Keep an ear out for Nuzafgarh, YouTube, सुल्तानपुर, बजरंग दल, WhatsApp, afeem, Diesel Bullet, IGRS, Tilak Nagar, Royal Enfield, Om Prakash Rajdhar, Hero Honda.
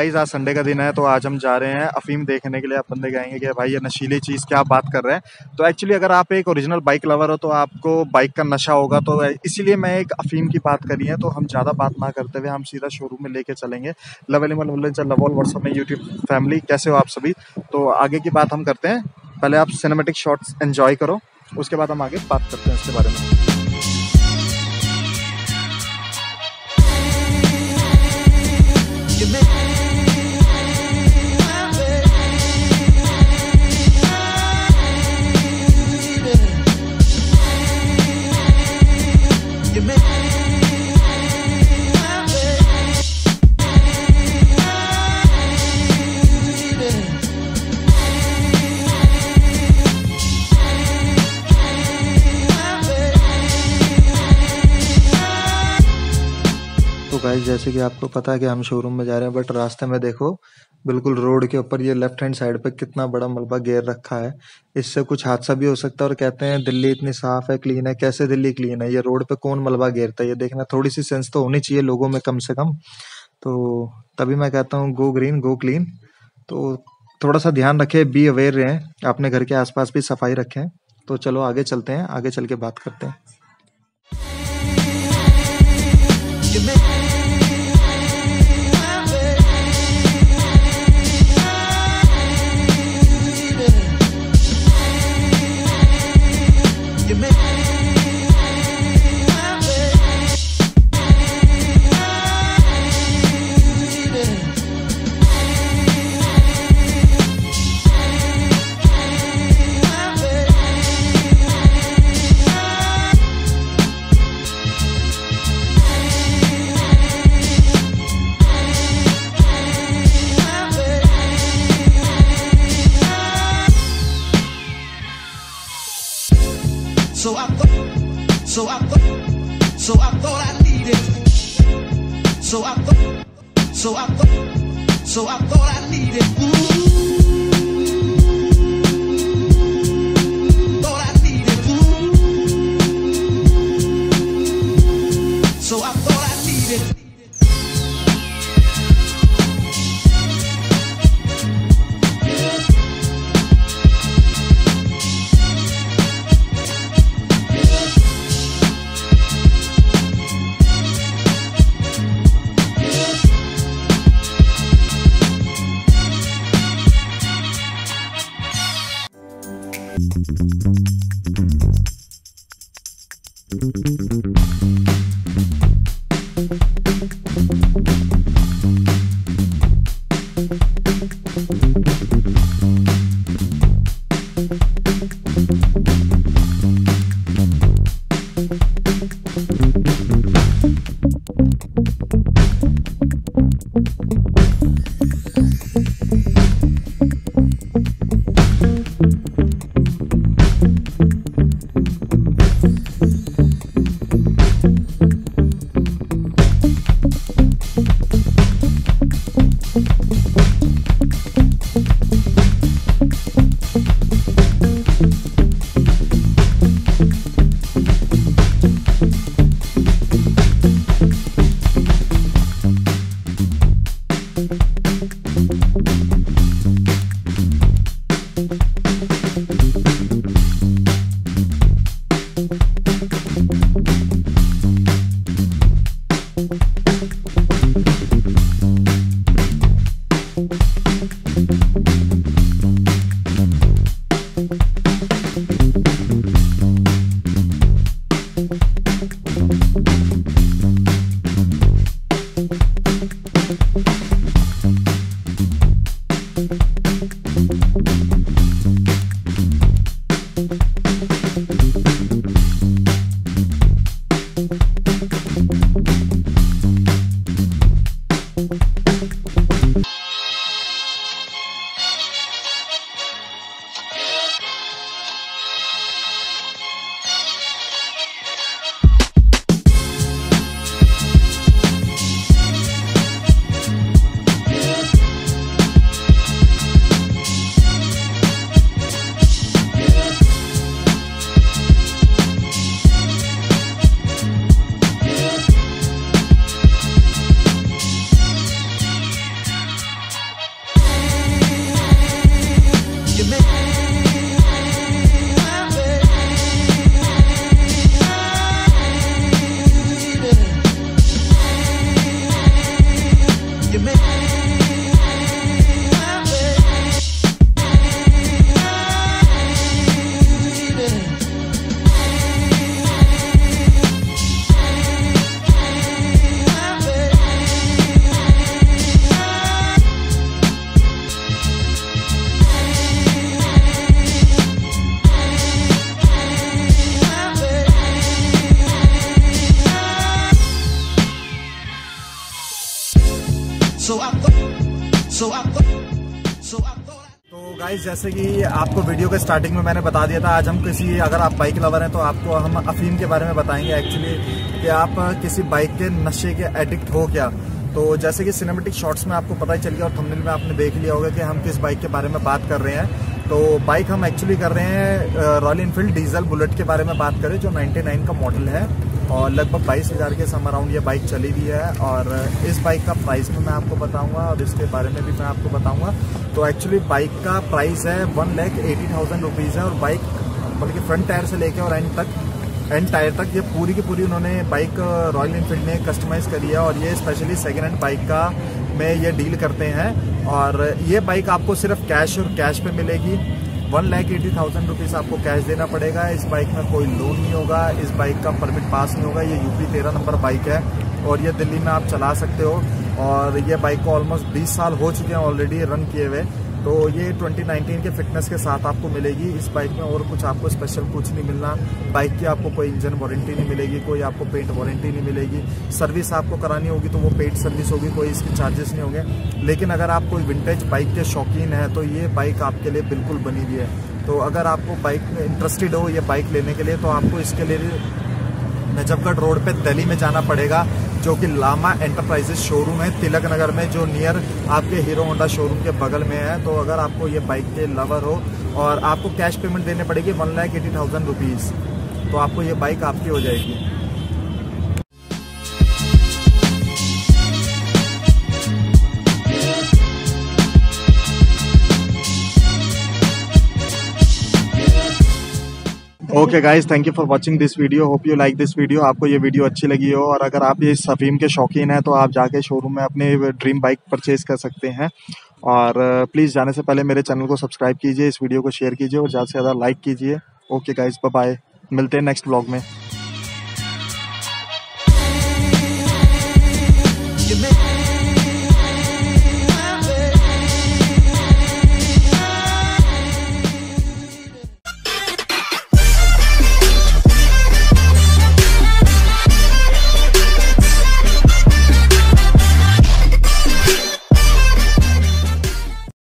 Guys आज Sunday का दिन है तो आज हम जा रहे हैं अफीम देखने के लिए। आप बंदे कहेंगे कि भाई ये नशीली चीज़ क्या बात कर रहे हैं, तो एक्चुअली अगर आप एक ओरिजिनल बाइक लवर हो तो आपको बाइक का नशा होगा, तो इसीलिए मैं एक अफीम की बात करी है। तो हम ज़्यादा बात ना करते हुए हम सीधा शोरूम में लेके चलेंगे। लव एनिमल लवल व्हाट्सअप में यूट्यूब फैमिली कैसे हो आप सभी, तो आगे की बात हम करते हैं। पहले आप सिनेमेटिक शॉट्स एंजॉय करो, उसके बाद हम आगे बात करते हैं इसके बारे में। गाइस जैसे कि आपको पता है कि हम शोरूम में जा रहे हैं, बट रास्ते में देखो बिल्कुल रोड के ऊपर ये लेफ्ट हैंड साइड पे कितना बड़ा मलबा घेर रखा है, इससे कुछ हादसा भी हो सकता है। और कहते हैं दिल्ली इतनी साफ है, क्लीन है, कैसे दिल्ली क्लीन है? ये रोड पे कौन मलबा घेरता है? ये देखना थोड़ी सी सेंस तो होनी चाहिए लोगों में कम से कम। तो तभी मैं कहता हूँ गो ग्रीन गो क्लीन, तो थोड़ा सा ध्यान रखें, बी अवेयर रहें, अपने घर के आसपास भी सफाई रखें। तो चलो आगे चलते हैं, आगे चल के बात करते हैं। So I thought I needed. तो गाइस जैसे कि आपको वीडियो के स्टार्टिंग में मैंने बता दिया था, आज हम किसी, अगर आप बाइक लवर हैं तो आपको हम अफीम के बारे में बताएंगे एक्चुअली कि आप किसी बाइक के नशे के एडिक्ट हो क्या। तो जैसे कि सिनेमेटिक शॉट्स में आपको पता ही चल गया और थंबनेल में आपने देख लिया होगा कि हम किस बाइक के बारे में बात कर रहे हैं। तो बाइक हम एक्चुअली कर रहे हैं रॉयल एनफील्ड डीजल बुलेट के बारे में बात करें, जो 99 का मॉडल है और लगभग 22,000 के सम अराउंड ये बाइक चली हुई है। और इस बाइक का प्राइस भी मैं आपको बताऊंगा और इसके बारे में भी मैं आपको बताऊंगा। तो एक्चुअली बाइक का प्राइस है 1,80,000 रुपीज़ है और बाइक बल्कि फ्रंट टायर से लेकर और एंड टायर तक ये पूरी की पूरी उन्होंने बाइक रॉयल एनफील्ड ने कस्टमाइज़ करी है और ये स्पेशली सेकेंड हैंड बाइक का में ये डील करते हैं। और ये बाइक आपको सिर्फ कैश और कैश पे मिलेगी। 1,80,000 रुपीज़ आपको कैश देना पड़ेगा। इस बाइक में कोई लोन नहीं होगा, इस बाइक का परमिट पास नहीं होगा। ये UP 13 नंबर बाइक है और ये दिल्ली में आप चला सकते हो। और ये बाइक को ऑलमोस्ट 20 साल हो चुके हैं ऑलरेडी रन किए हुए। तो ये 2019 के फिटनेस के साथ आपको मिलेगी इस बाइक में, और कुछ आपको स्पेशल कुछ नहीं मिलना। बाइक की आपको कोई इंजन वारंटी नहीं मिलेगी, कोई आपको पेंट वारंटी नहीं मिलेगी। सर्विस आपको करानी होगी तो वो पेड सर्विस होगी, कोई इसके चार्जेस नहीं होंगे। लेकिन अगर आप कोई विंटेज बाइक के शौकीन है तो ये बाइक आपके लिए बिल्कुल बनी हुई है। तो अगर आपको बाइक में इंटरेस्टेड हो ये बाइक लेने के लिए, तो आपको इसके लिए नजफगढ़ रोड पे दिल्ली में जाना पड़ेगा, जो कि लामा एंटरप्राइजेज शोरूम है तिलक नगर में, जो नियर आपके हीरो होंडा शोरूम के बगल में है। तो अगर आपको ये बाइक के लवर हो और आपको कैश पेमेंट देने पड़ेगी 1,80,000 रुपीज़, तो आपको ये बाइक आपकी हो जाएगी। Okay guys, thank you for watching this video. Hope you like this video. आपको ये वीडियो अच्छी लगी हो और अगर आप ये अफीम के शौकीन हैं तो आप जाके शोरूम में अपने ड्रीम बाइक परचेज़ कर सकते हैं। और प्लीज़ जाने से पहले मेरे चैनल को सब्सक्राइब कीजिए, इस वीडियो को शेयर कीजिए और ज़्यादा से ज़्यादा लाइक कीजिए। ओके गाइज, बाय बाय, मिलते हैं नेक्स्ट ब्लॉग में।